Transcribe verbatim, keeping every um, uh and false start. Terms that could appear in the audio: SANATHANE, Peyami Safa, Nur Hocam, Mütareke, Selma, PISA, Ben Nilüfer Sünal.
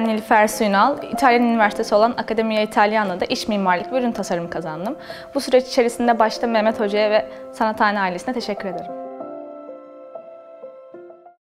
Ben Nilüfer Sünal, İtalyan Üniversitesi olan Accademia Italiana'da iç mimarlık ve ürün tasarımı kazandım. Bu süreç içerisinde başta Mehmet Hoca'ya ve Sanathane ailesine teşekkür ederim.